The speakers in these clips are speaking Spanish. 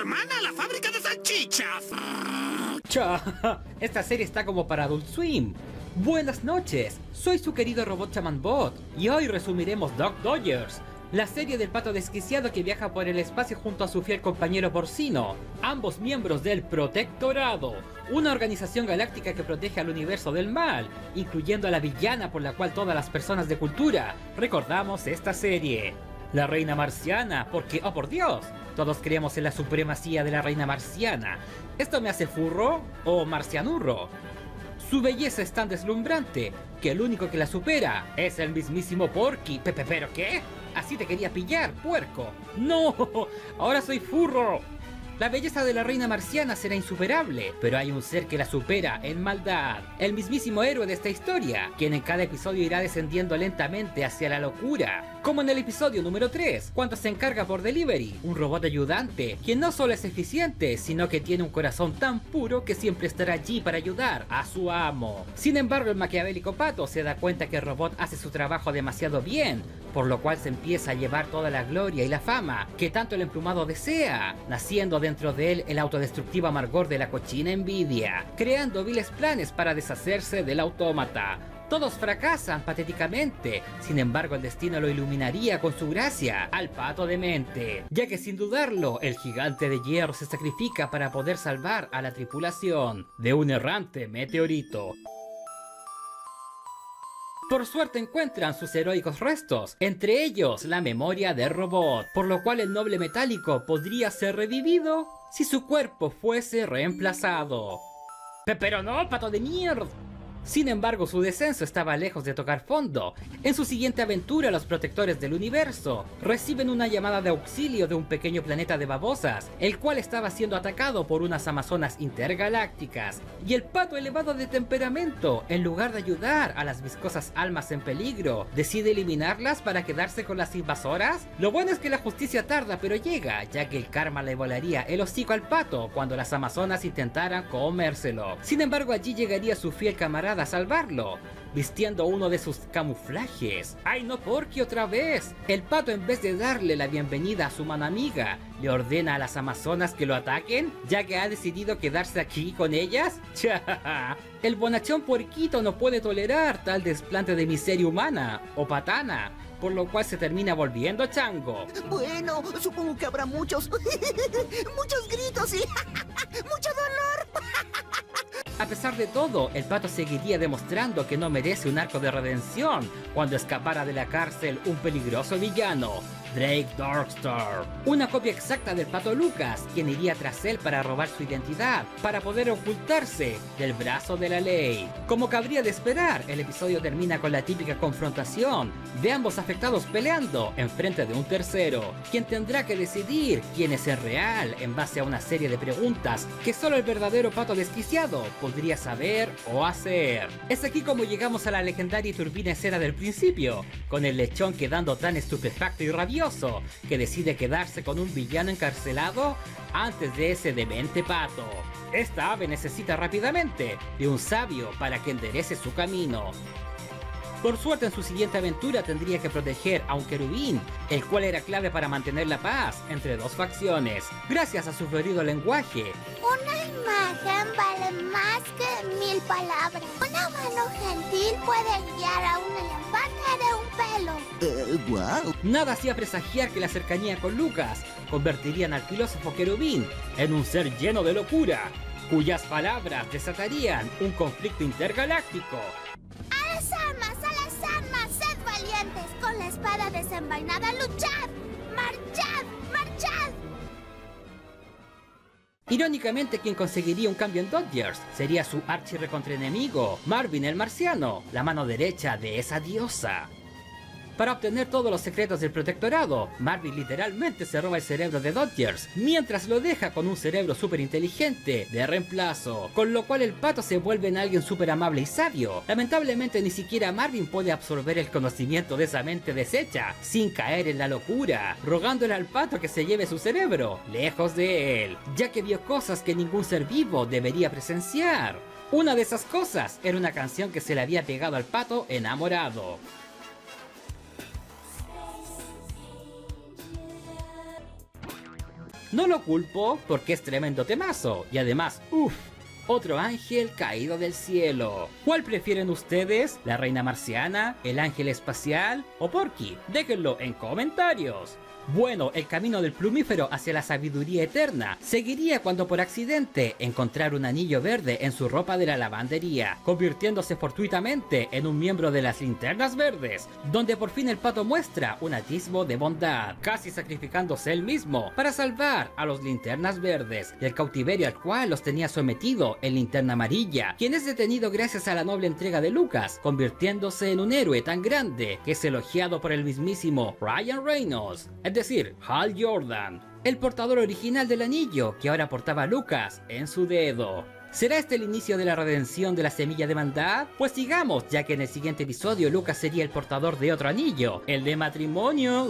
hermana a la fábrica de salchichas. Esta serie está como para Adult Swim. Buenas noches, soy su querido robot Chamanbot y hoy resumiremos Duck Dodgers, la serie del pato desquiciado que viaja por el espacio junto a su fiel compañero porcino, ambos miembros del Protectorado, una organización galáctica que protege al universo del mal, incluyendo a la villana por la cual todas las personas de cultura recordamos esta serie. La reina marciana, porque, oh por Dios, todos creemos en la supremacía de la reina marciana. ¿Esto me hace furro o marcianurro? Su belleza es tan deslumbrante que el único que la supera es el mismísimo Porky. ¿Pero qué? Así te quería pillar, puerco. ¡No! ¡Ahora soy furro! La belleza de la reina marciana será insuperable, pero hay un ser que la supera en maldad. El mismísimo héroe de esta historia, quien en cada episodio irá descendiendo lentamente hacia la locura. Como en el episodio número 3, cuando se encarga por delivery, un robot ayudante, quien no solo es eficiente, sino que tiene un corazón tan puro que siempre estará allí para ayudar a su amo. Sin embargo, el maquiavélico pato se da cuenta que el robot hace su trabajo demasiado bien, por lo cual se empieza a llevar toda la gloria y la fama que tanto el emplumado desea, naciendo dentro de él el autodestructivo amargor de la cochina envidia, creando viles planes para deshacerse del autómata. Todos fracasan patéticamente, sin embargo el destino lo iluminaría con su gracia al pato demente, ya que sin dudarlo el gigante de hierro se sacrifica para poder salvar a la tripulación de un errante meteorito. Por suerte encuentran sus heroicos restos, entre ellos la memoria de robot, por lo cual el noble metálico podría ser revivido si su cuerpo fuese reemplazado. Pero no, pato de mierda. Sin embargo, su descenso estaba lejos de tocar fondo. En su siguiente aventura, los protectores del universo reciben una llamada de auxilio de un pequeño planeta de babosas, el cual estaba siendo atacado por unas amazonas intergalácticas. Y el pato elevado de temperamento, en lugar de ayudar a las viscosas almas en peligro, decide eliminarlas para quedarse con las invasoras. Lo bueno es que la justicia tarda pero llega, ya que el karma le volaría el hocico al pato cuando las amazonas intentaran comérselo. Sin embargo, allí llegaría su fiel camarada a salvarlo, vistiendo uno de sus camuflajes. ¡Ay no, Porky otra vez! El pato, en vez de darle la bienvenida a su mano amiga, le ordena a las amazonas que lo ataquen, ya que ha decidido quedarse aquí con ellas. ¡Cha! El bonachón puerquito no puede tolerar tal desplante de miseria humana, o patana, por lo cual se termina volviendo chango. Bueno, supongo que habrá muchos gritos y mucho dolor. A pesar de todo, el pato seguiría demostrando que no merece un arco de redención cuando escapara de la cárcel un peligroso villano, Drake Darkstar. Una copia exacta del pato Lucas, quien iría tras él para robar su identidad, para poder ocultarse del brazo de la ley. Como cabría de esperar, el episodio termina con la típica confrontación de ambos afectados peleando enfrente de un tercero, quien tendrá que decidir quién es el real en base a una serie de preguntas que solo el verdadero pato desquiciado podría saber o hacer. Es aquí como llegamos a la legendaria y turbina escena del principio, con el lechón quedando tan estupefacto y rabioso que decide quedarse con un villano encarcelado antes de ese demente pato. Esta ave necesita rápidamente de un sabio para que enderece su camino. Por suerte, en su siguiente aventura tendría que proteger a un querubín, el cual era clave para mantener la paz entre dos facciones, gracias a su florido lenguaje. Una imagen vale más que 1000 palabras. Una mano gentil puede guiar a un elefante de un pelo. Wow. Nada hacía presagiar que la cercanía con Lucas convertirían al filósofo querubín en un ser lleno de locura, cuyas palabras desatarían un conflicto intergaláctico. Con la espada desenvainada, luchad, marchad, marchad. Irónicamente, quien conseguiría un cambio en Dodgers sería su archirrecontraenemigo, Marvin el Marciano, la mano derecha de esa diosa. Para obtener todos los secretos del protectorado, Marvin literalmente se roba el cerebro de Dodgers, mientras lo deja con un cerebro súper inteligente de reemplazo, con lo cual el pato se vuelve en alguien súper amable y sabio. Lamentablemente, ni siquiera Marvin puede absorber el conocimiento de esa mente deshecha, sin caer en la locura, rogándole al pato que se lleve su cerebro lejos de él, ya que vio cosas que ningún ser vivo debería presenciar. Una de esas cosas era una canción que se le había pegado al pato enamorado. No lo culpo porque es tremendo temazo y además, uff, otro ángel caído del cielo. ¿Cuál prefieren ustedes? ¿La reina marciana? ¿El ángel espacial? ¿O Porky? Déjenlo en comentarios. Bueno, el camino del plumífero hacia la sabiduría eterna seguiría cuando por accidente encontrar un anillo verde en su ropa de la lavandería, convirtiéndose fortuitamente en un miembro de las Linternas Verdes, donde por fin el pato muestra un atisbo de bondad, casi sacrificándose él mismo para salvar a los Linternas Verdes del cautiverio al cual los tenía sometido el Linterna Amarilla, quien es detenido gracias a la noble entrega de Lucas, convirtiéndose en un héroe tan grande que es elogiado por el mismísimo Ryan Reynolds. Es decir, Hal Jordan, el portador original del anillo que ahora portaba Lucas en su dedo. ¿Será este el inicio de la redención de la semilla de maldad? Pues sigamos, ya que en el siguiente episodio Lucas sería el portador de otro anillo, el de matrimonio.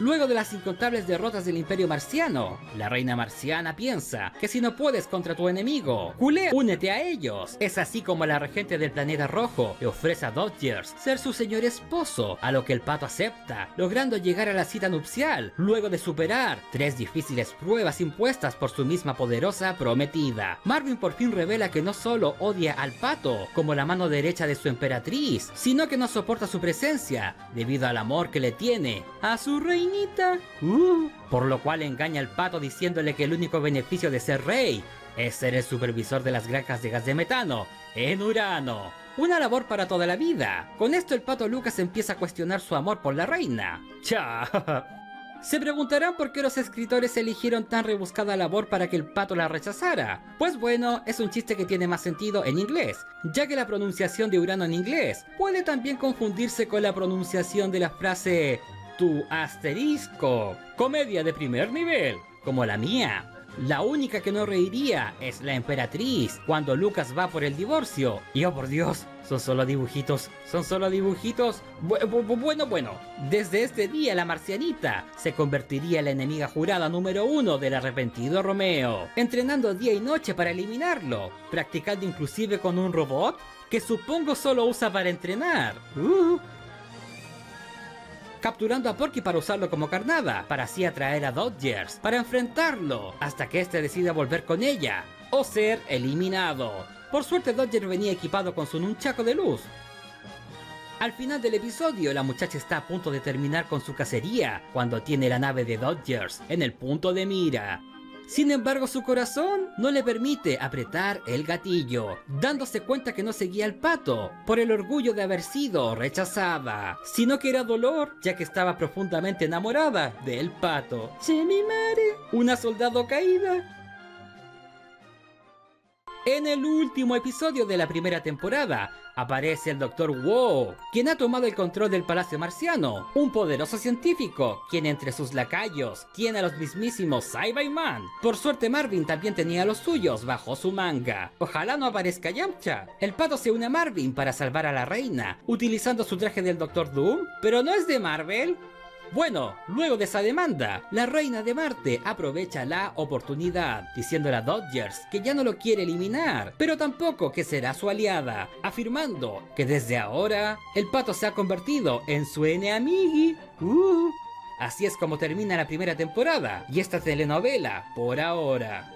Luego de las incontables derrotas del Imperio Marciano, la reina marciana piensa que si no puedes contra tu enemigo, culé, únete a ellos. Es así como la regente del planeta rojo le ofrece a Dodgers ser su señor esposo, a lo que el pato acepta, logrando llegar a la cita nupcial, luego de superar 3 difíciles pruebas impuestas por su misma poderosa prometida. Marvin por fin revela que no solo odia al pato como la mano derecha de su emperatriz, sino que no soporta su presencia debido al amor que le tiene a su reinita, por lo cual engaña al pato diciéndole que el único beneficio de ser rey es ser el supervisor de las granjas de gas de metano en Urano. Una labor para toda la vida. Con esto el pato Lucas empieza a cuestionar su amor por la reina. Cha. Se preguntarán por qué los escritores eligieron tan rebuscada labor para que el pato la rechazara. Pues bueno, es un chiste que tiene más sentido en inglés, ya que la pronunciación de Urano en inglés puede también confundirse con la pronunciación de la frase "tu asterisco". Comedia de primer nivel, como la mía. La única que no reiría es la emperatriz cuando Lucas va por el divorcio. Y oh por Dios, son solo dibujitos, son solo dibujitos. Bueno, desde este día la marcianita se convertiría en la enemiga jurada número 1 del arrepentido Romeo, entrenando día y noche para eliminarlo, practicando inclusive con un robot que supongo solo usa para entrenar. Capturando a Porky para usarlo como carnada, para así atraer a Dodgers, para enfrentarlo, hasta que este decida volver con ella, o ser eliminado. Por suerte Dodgers venía equipado con su nunchaco de luz. Al final del episodio, la muchacha está a punto de terminar con su cacería, cuando tiene la nave de Dodgers en el punto de mira. Sin embargo, su corazón no le permite apretar el gatillo, dándose cuenta que no seguía al pato por el orgullo de haber sido rechazada, sino que era dolor, ya que estaba profundamente enamorada del pato. ¡Che mi madre! ¡Una soldado caída! En el último episodio de la primera temporada, aparece el Dr. Woo, quien ha tomado el control del Palacio Marciano, un poderoso científico, quien entre sus lacayos tiene a los mismísimos Cyber-Man. Por suerte Marvin también tenía a los suyos bajo su manga. Ojalá no aparezca Yamcha. El pato se une a Marvin para salvar a la reina, utilizando su traje del Dr. Doom, pero no es de Marvel. Bueno, luego de esa demanda, la reina de Marte aprovecha la oportunidad, diciéndole a Dodgers que ya no lo quiere eliminar, pero tampoco que será su aliada, afirmando que desde ahora el pato se ha convertido en su enemigo. Así es como termina la primera temporada y esta telenovela por ahora.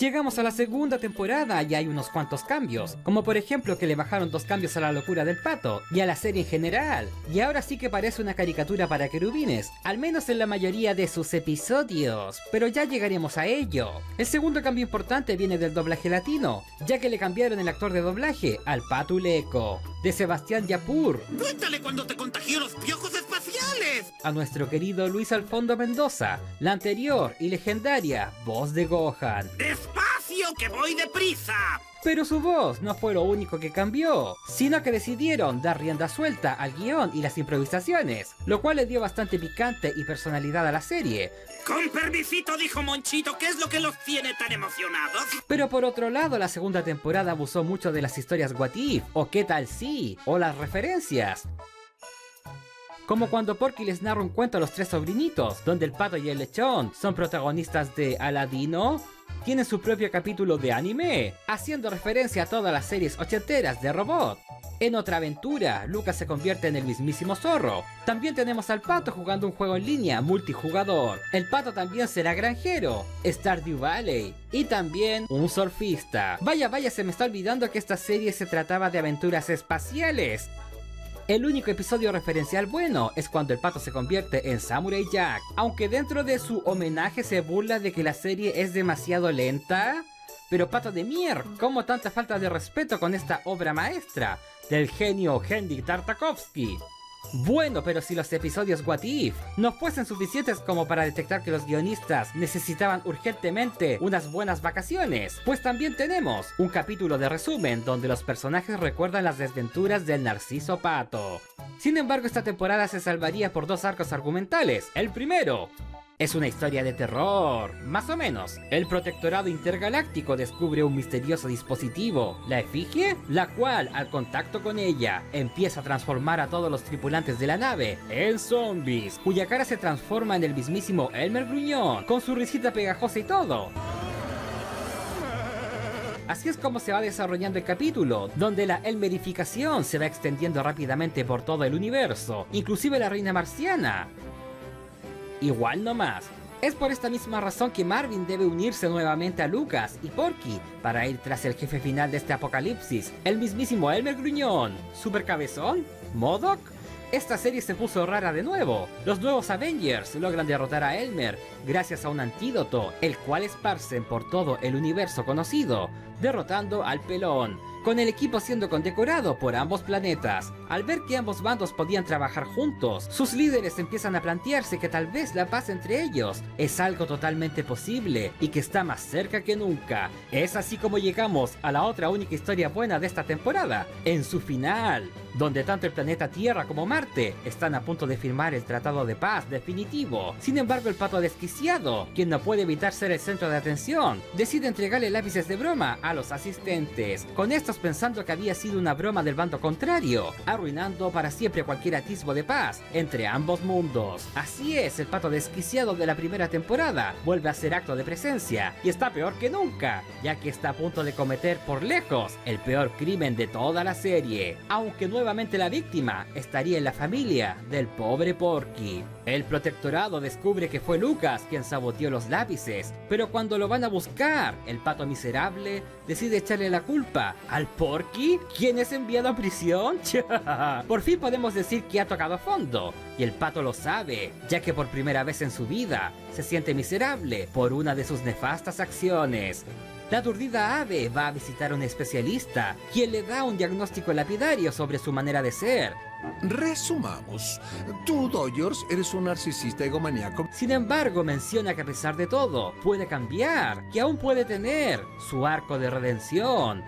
Llegamos a la segunda temporada y hay unos cuantos cambios, como por ejemplo que le bajaron 2 cambios a la locura del pato y a la serie en general, y ahora sí que parece una caricatura para querubines, al menos en la mayoría de sus episodios, pero ya llegaremos a ello. El segundo cambio importante viene del doblaje latino, ya que le cambiaron el actor de doblaje al Patuleco, de Sebastián Yapur. ¡Cuéntale cuando te contagió los piojos espaciales! A nuestro querido Luis Alfonso Mendoza, la anterior y legendaria voz de Gohan. ¡Despacio que voy deprisa! Pero su voz no fue lo único que cambió, sino que decidieron dar rienda suelta al guión y las improvisaciones, lo cual le dio bastante picante y personalidad a la serie. Con permisito, dijo Monchito, ¿qué es lo que los tiene tan emocionados? Pero por otro lado, la segunda temporada abusó mucho de las historias What If, o ¿Qué tal si?, o las referencias. Como cuando Porky les narra un cuento a los 3 sobrinitos, donde el pato y el lechón son protagonistas de Aladino. tiene su propio capítulo de anime, haciendo referencia a todas las series ochenteras de Robot. En otra aventura, Lucas se convierte en el mismísimo Zorro. También tenemos al Pato jugando un juego en línea multijugador. El Pato también será granjero, Stardew Valley, y también un surfista. Vaya, vaya, se me está olvidando que esta serie se trataba de aventuras espaciales. El único episodio referencial bueno es cuando el Pato se convierte en Samurai Jack. Aunque dentro de su homenaje se burla de que la serie es demasiado lenta. Pero Pato de mier, ¿cómo tanta falta de respeto con esta obra maestra del genio Hendrik Tartakovsky? Bueno, pero si los episodios What If no fuesen suficientes como para detectar que los guionistas necesitaban urgentemente unas buenas vacaciones, pues también tenemos un capítulo de resumen donde los personajes recuerdan las desventuras del Narciso Pato. Sin embargo, esta temporada se salvaría por dos arcos argumentales. El primero es una historia de terror, más o menos. El Protectorado Intergaláctico descubre un misterioso dispositivo, la efigie, la cual, al contacto con ella, empieza a transformar a todos los tripulantes de la nave en zombies, cuya cara se transforma en el mismísimo Elmer Gruñón, con su risita pegajosa y todo. Así es como se va desarrollando el capítulo, donde la elmerificación se va extendiendo rápidamente por todo el universo, inclusive la reina marciana. Igual no más. Es por esta misma razón que Marvin debe unirse nuevamente a Lucas y Porky para ir tras el jefe final de este apocalipsis, el mismísimo Elmer Gruñón. ¿Supercabezón? ¿Modoc? Esta serie se puso rara de nuevo. Los nuevos Avengers logran derrotar a Elmer gracias a un antídoto, el cual esparcen por todo el universo conocido, derrotando al pelón, con el equipo siendo condecorado por ambos planetas. Al ver que ambos bandos podían trabajar juntos, sus líderes empiezan a plantearse que tal vez la paz entre ellos es algo totalmente posible y que está más cerca que nunca. Es así como llegamos a la otra única historia buena de esta temporada, en su final, donde tanto el planeta Tierra como Marte están a punto de firmar el tratado de paz definitivo. Sin embargo, el Pato desquiciado, quien no puede evitar ser el centro de atención, decide entregarle lápices de broma a los asistentes, con esto pensando que había sido una broma del bando contrario, arruinando para siempre cualquier atisbo de paz entre ambos mundos. Así es, el Pato desquiciado de la primera temporada vuelve a ser acto de presencia y está peor que nunca, ya que está a punto de cometer por lejos el peor crimen de toda la serie, aunque nuevamente la víctima estaría en la familia del pobre Porky. El Protectorado descubre que fue Lucas quien saboteó los lápices, pero cuando lo van a buscar, el Pato miserable decide echarle la culpa al Porky, ¿quién es enviado a prisión? Por fin podemos decir que ha tocado fondo, y el Pato lo sabe, ya que por primera vez en su vida se siente miserable por una de sus nefastas acciones. La aturdida ave va a visitar a un especialista, quien le da un diagnóstico lapidario sobre su manera de ser. Resumamos, tú, Dodgers, eres un narcisista egomaníaco. Sin embargo, menciona que a pesar de todo, puede cambiar, que aún puede tener su arco de redención.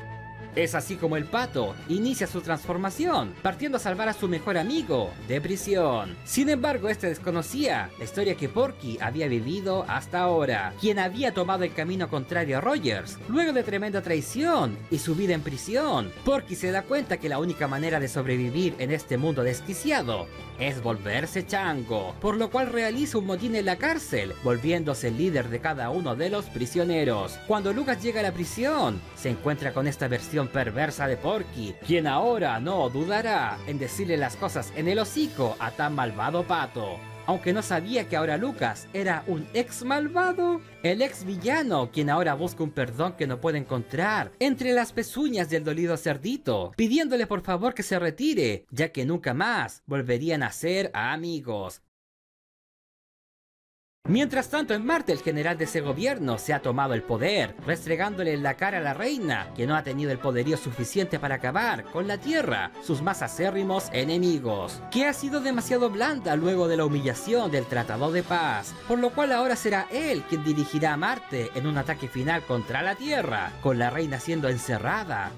Es así como el Pato inicia su transformación, partiendo a salvar a su mejor amigo de prisión. Sin embargo, este desconocía la historia que Porky había vivido hasta ahora, quien había tomado el camino contrario a Rogers. Luego de tremenda traición y su vida en prisión, Porky se da cuenta que la única manera de sobrevivir en este mundo desquiciado es volverse chango, por lo cual realiza un motín en la cárcel, volviéndose el líder de cada uno de los prisioneros. Cuando Lucas llega a la prisión, se encuentra con esta versión perversa de Porky, quien ahora no dudará en decirle las cosas en el hocico a tan malvado Pato. Aunque no sabía que ahora Lucas era un ex malvado, el ex villano, quien ahora busca un perdón que no puede encontrar entre las pezuñas del dolido cerdito, pidiéndole por favor que se retire, ya que nunca más volverían a ser amigos. Mientras tanto, en Marte, el general de ese gobierno se ha tomado el poder, restregándole en la cara a la reina, que no ha tenido el poderío suficiente para acabar con la Tierra, sus más acérrimos enemigos, que ha sido demasiado blanda luego de la humillación del Tratado de Paz, por lo cual ahora será él quien dirigirá a Marte en un ataque final contra la Tierra, con la reina siendo encerrada.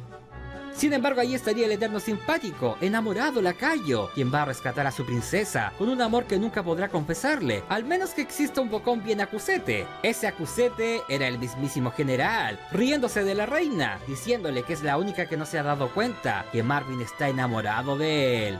Sin embargo, ahí estaría el eterno simpático, enamorado lacayo, quien va a rescatar a su princesa con un amor que nunca podrá confesarle, al menos que exista un bocón bien acusete. Ese acusete era el mismísimo general, riéndose de la reina, diciéndole que es la única que no se ha dado cuenta que Marvin está enamorado de él.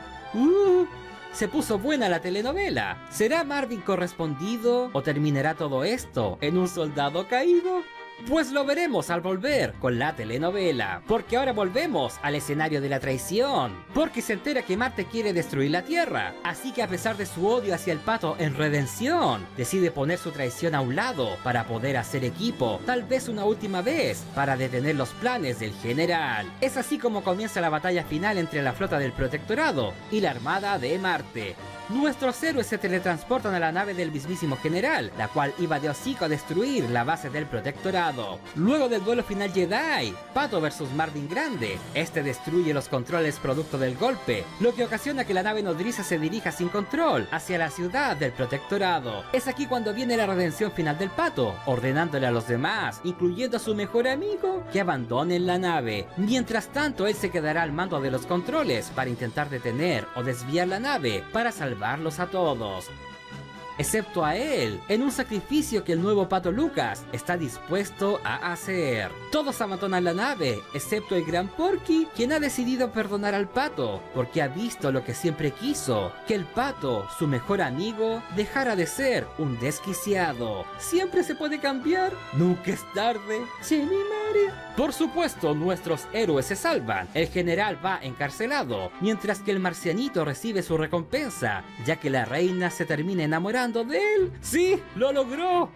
Se puso buena la telenovela. ¿Será Marvin correspondido o terminará todo esto en un soldado caído? Pues lo veremos al volver con la telenovela, porque ahora volvemos al escenario de la traición, porque se entera que Marte quiere destruir la Tierra, así que a pesar de su odio hacia el pato en redención, decide poner su traición a un lado para poder hacer equipo, tal vez una última vez, para detener los planes del general. Es así como comienza la batalla final entre la flota del Protectorado y la Armada de Marte. Nuestros héroes se teletransportan a la nave del mismísimo general, la cual iba de hocico a destruir la base del Protectorado. Luego del duelo final Jedi, Pato vs Marvin Grande, este destruye los controles producto del golpe, lo que ocasiona que la nave nodriza se dirija sin control hacia la ciudad del Protectorado. Es aquí cuando viene la redención final del Pato, ordenándole a los demás, incluyendo a su mejor amigo, que abandonen la nave. Mientras tanto, él se quedará al mando de los controles para intentar detener o desviar la nave para salvar a todos, excepto a él, en un sacrificio que el nuevo Pato Lucas está dispuesto a hacer. Todos abandonan la nave, excepto el gran Porky, quien ha decidido perdonar al Pato, porque ha visto lo que siempre quiso, que el Pato, su mejor amigo, dejara de ser un desquiciado. Siempre se puede cambiar, nunca es tarde, Chenimaria. Por supuesto, nuestros héroes se salvan, el general va encarcelado, mientras que el marcianito recibe su recompensa, ya que la reina se termina enamorando de él. ¡Sí, lo logró!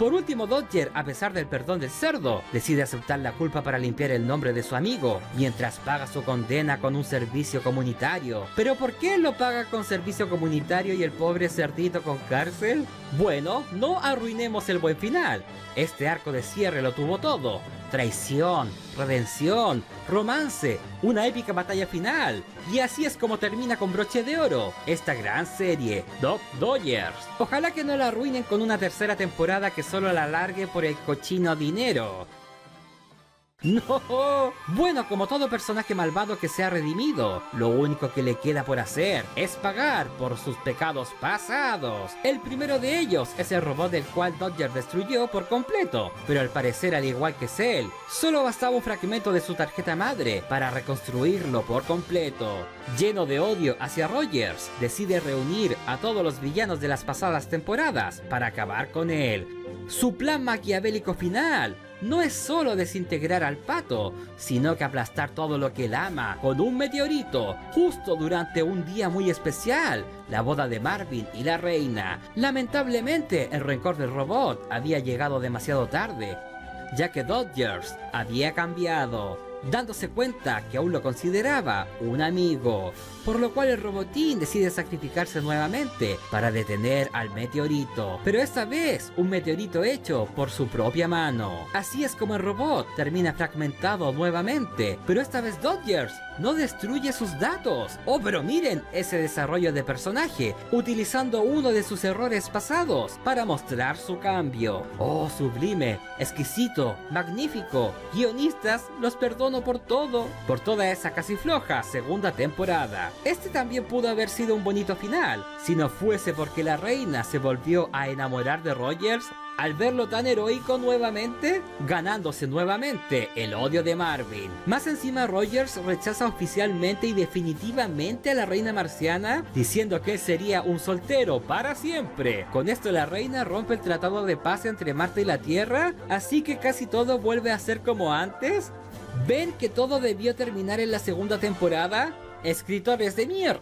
Por último, Dodger, a pesar del perdón del cerdo, decide aceptar la culpa para limpiar el nombre de su amigo, mientras paga su condena con un servicio comunitario. ¿Pero por qué lo paga con servicio comunitario y el pobre cerdito con cárcel? Bueno, no arruinemos el buen final. Este arco de cierre lo tuvo todo. Traición, redención, romance, una épica batalla final. Y así es como termina con broche de oro esta gran serie, Duck Dodgers. Ojalá que no la arruinen con una tercera temporada que solo la alargue por el cochino dinero. ¡No! Bueno, como todo personaje malvado que se ha redimido, lo único que le queda por hacer es pagar por sus pecados pasados. El primero de ellos es el robot del cual Dodger destruyó por completo, pero al parecer, al igual que Cell, solo bastaba un fragmento de su tarjeta madre para reconstruirlo por completo. Lleno de odio hacia Rogers, decide reunir a todos los villanos de las pasadas temporadas para acabar con él. Su plan maquiavélico final no es solo desintegrar al pato, sino que aplastar todo lo que él ama con un meteorito, justo durante un día muy especial, la boda de Marvin y la reina. Lamentablemente, el rencor del robot había llegado demasiado tarde, ya que Dodgers había cambiado, dándose cuenta que aún lo consideraba un amigo, por lo cual el robotín decide sacrificarse nuevamente para detener al meteorito, pero esta vez un meteorito hecho por su propia mano. Así es como el robot termina fragmentado nuevamente, pero esta vez Dodgers no destruye sus datos. Oh, pero miren ese desarrollo de personaje, utilizando uno de sus errores pasados para mostrar su cambio. Oh, sublime, exquisito, magnífico. Guionistas, los perdono por toda esa casi floja segunda temporada. Este también pudo haber sido un bonito final, si no fuese porque la reina se volvió a enamorar de Rogers al verlo tan heroico nuevamente, ganándose nuevamente el odio de Marvin. Más encima, Rogers rechaza oficialmente y definitivamente a la reina marciana, diciendo que él sería un soltero para siempre. Con esto, la reina rompe el tratado de paz entre Marte y la Tierra, así que casi todo vuelve a ser como antes. ¿Ven que todo debió terminar en la segunda temporada? Escritores de mierda.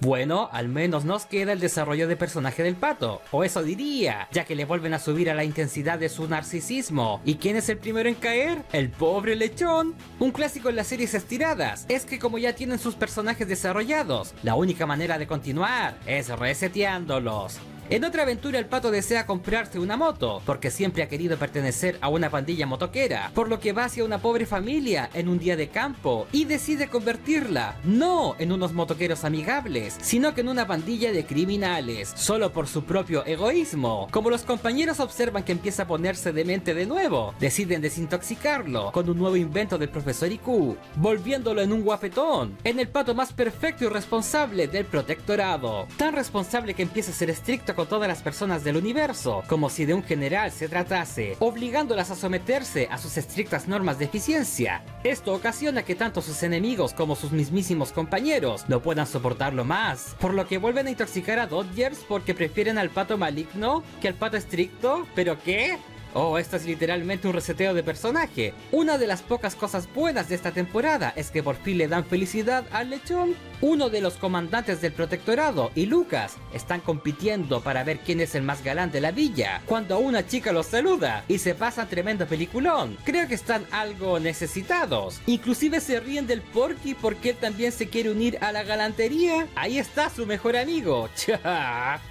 Bueno, al menos nos queda el desarrollo de personaje del pato, o eso diría, ya que le vuelven a subir a la intensidad de su narcisismo. ¿Y quién es el primero en caer? ¡El pobre lechón! Un clásico en las series estiradas es que como ya tienen sus personajes desarrollados, la única manera de continuar es reseteándolos. En otra aventura, el pato desea comprarse una moto, porque siempre ha querido pertenecer a una pandilla motoquera, por lo que va hacia una pobre familia en un día de campo y decide convertirla, no en unos motoqueros amigables, sino que en una pandilla de criminales, solo por su propio egoísmo. Como los compañeros observan que empieza a ponerse demente de nuevo, deciden desintoxicarlo con un nuevo invento del profesor IQ, volviéndolo en un guafetón, en el pato más perfecto y responsable del protectorado. Tan responsable que empieza a ser estricto con todas las personas del universo, como si de un general se tratase, obligándolas a someterse a sus estrictas normas de eficiencia. Esto ocasiona que tanto sus enemigos como sus mismísimos compañeros no puedan soportarlo más, por lo que vuelven a intoxicar a Dodgers porque prefieren al pato maligno que al pato estricto. ¿Pero qué? Oh, esto es literalmente un reseteo de personaje. Una de las pocas cosas buenas de esta temporada es que por fin le dan felicidad al lechón. Uno de los comandantes del protectorado y Lucas están compitiendo para ver quién es el más galán de la villa, cuando una chica los saluda y se pasa tremendo peliculón. Creo que están algo necesitados. Inclusive se ríen del Porky porque él también se quiere unir a la galantería. Ahí está su mejor amigo.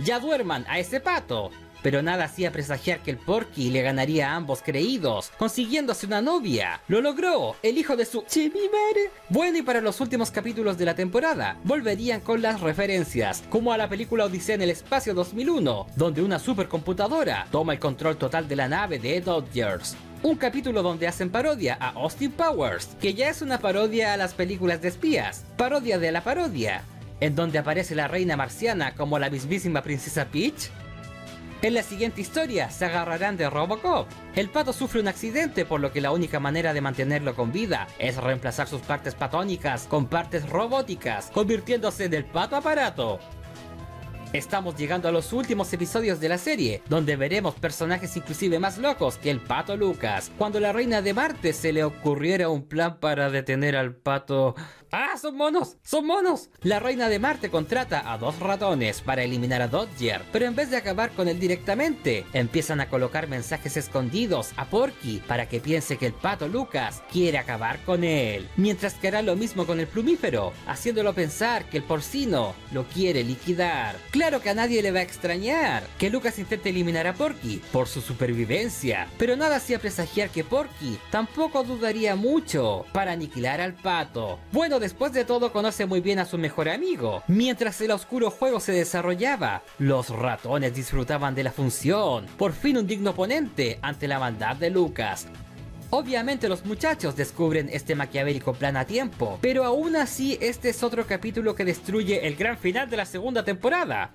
Ya duerman a ese pato. Pero nada hacía presagiar que el Porky le ganaría a ambos creídos, consiguiéndose una novia. ¡Lo logró! ¡El hijo de su chimimare! Bueno, y para los últimos capítulos de la temporada, volverían con las referencias, como a la película Odisea en el espacio 2001, donde una supercomputadora toma el control total de la nave de Dodgers. Un capítulo donde hacen parodia a Austin Powers, que ya es una parodia a las películas de espías, parodia de la parodia, en donde aparece la reina marciana como la mismísima princesa Peach. En la siguiente historia se agarrarán de Robocop. El pato sufre un accidente, por lo que la única manera de mantenerlo con vida es reemplazar sus partes patónicas con partes robóticas, convirtiéndose en el pato aparato. Estamos llegando a los últimos episodios de la serie, donde veremos personajes inclusive más locos que el pato Lucas, cuando la reina de Marte se le ocurriera un plan para detener al pato... ¡Ah! ¡Son monos! ¡Son monos! La reina de Marte contrata a dos ratones para eliminar a Dodger, pero en vez de acabar con él directamente, empiezan a colocar mensajes escondidos a Porky para que piense que el pato Lucas quiere acabar con él, mientras que hará lo mismo con el plumífero, haciéndolo pensar que el porcino lo quiere liquidar. Claro que a nadie le va a extrañar que Lucas intente eliminar a Porky por su supervivencia, pero nada hacía presagiar que Porky tampoco dudaría mucho para aniquilar al pato. Bueno, después de todo conoce muy bien a su mejor amigo. Mientras el oscuro juego se desarrollaba, los ratones disfrutaban de la función. Por fin un digno oponente ante la maldad de Lucas. Obviamente los muchachos descubren este maquiavélico plan a tiempo, pero aún así este es otro capítulo que destruye el gran final de la segunda temporada.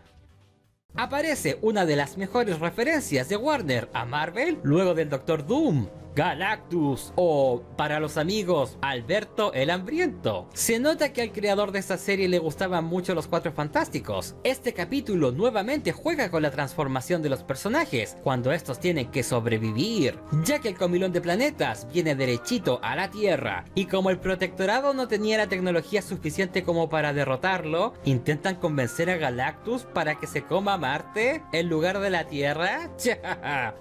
Aparece una de las mejores referencias de Warner a Marvel luego del Dr. Doom. Galactus, o para los amigos, Alberto el Hambriento. Se nota que al creador de esta serie le gustaban mucho los Cuatro Fantásticos. Este capítulo nuevamente juega con la transformación de los personajes cuando estos tienen que sobrevivir, ya que el comilón de planetas viene derechito a la Tierra, y como el protectorado no tenía la tecnología suficiente como para derrotarlo, intentan convencer a Galactus para que se coma Marte en lugar de la Tierra.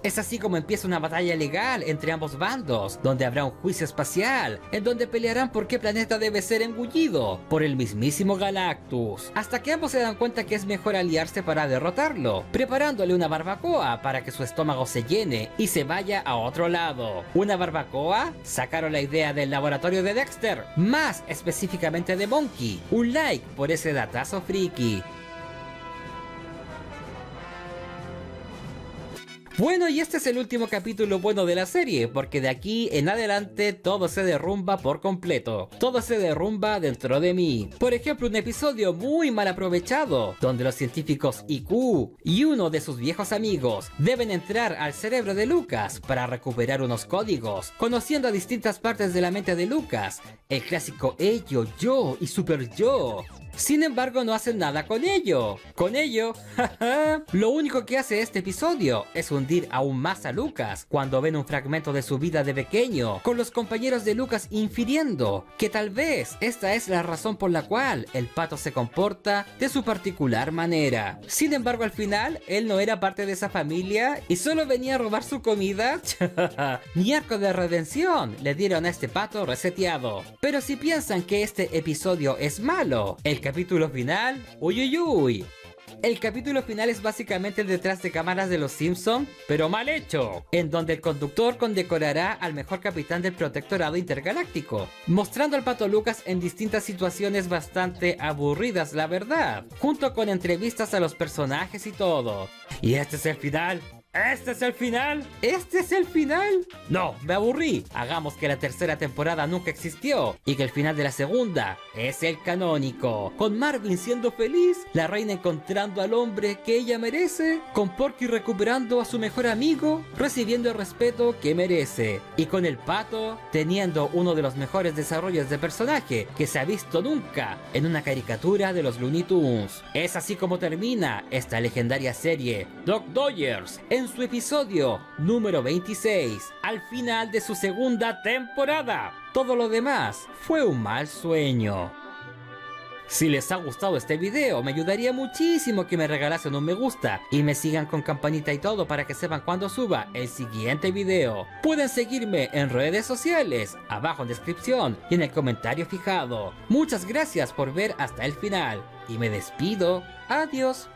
Es así como empieza una batalla legal entre ambos bandos, donde habrá un juicio espacial, en donde pelearán por qué planeta debe ser engullido por el mismísimo Galactus, hasta que ambos se dan cuenta que es mejor aliarse para derrotarlo, preparándole una barbacoa para que su estómago se llene y se vaya a otro lado. ¿Una barbacoa? Sacaron la idea del laboratorio de Dexter, más específicamente de Monkey. Un like por ese datazo friki. Bueno, y este es el último capítulo bueno de la serie, porque de aquí en adelante todo se derrumba por completo. Todo se derrumba dentro de mí. Por ejemplo, un episodio muy mal aprovechado, donde los científicos IQ y uno de sus viejos amigos deben entrar al cerebro de Lucas para recuperar unos códigos, conociendo a distintas partes de la mente de Lucas, el clásico ello, yo y super yo. Sin embargo, no hacen nada con ello. Lo único que hace este episodio es hundir aún más a Lucas cuando ven un fragmento de su vida de pequeño, con los compañeros de Lucas infiriendo que tal vez esta es la razón por la cual el pato se comporta de su particular manera. Sin embargo, al final, él no era parte de esa familia y solo venía a robar su comida. Ni arco de redención le dieron a este pato reseteado. Pero si piensan que este episodio es malo, el capítulo final, uy. El capítulo final es básicamente el detrás de cámaras de los Simpson, pero mal hecho, en donde el conductor condecorará al mejor capitán del protectorado intergaláctico, mostrando al pato Lucas en distintas situaciones bastante aburridas, la verdad, junto con entrevistas a los personajes y todo. Y este es el final. ¿Este es el final? ¿Este es el final? No, me aburrí. Hagamos que la tercera temporada nunca existió y que el final de la segunda es el canónico. Con Marvin siendo feliz, la reina encontrando al hombre que ella merece, con Porky recuperando a su mejor amigo, recibiendo el respeto que merece, y con el pato teniendo uno de los mejores desarrollos de personaje que se ha visto nunca en una caricatura de los Looney Tunes. Es así como termina esta legendaria serie Duck Dodgers en en su episodio número 26, al final de su segunda temporada. Todo lo demás fue un mal sueño. Si les ha gustado este video, me ayudaría muchísimo que me regalasen un me gusta y me sigan con campanita y todo para que sepan cuando suba el siguiente video. Pueden seguirme en redes sociales, abajo en descripción y en el comentario fijado. Muchas gracias por ver hasta el final y me despido. Adiós.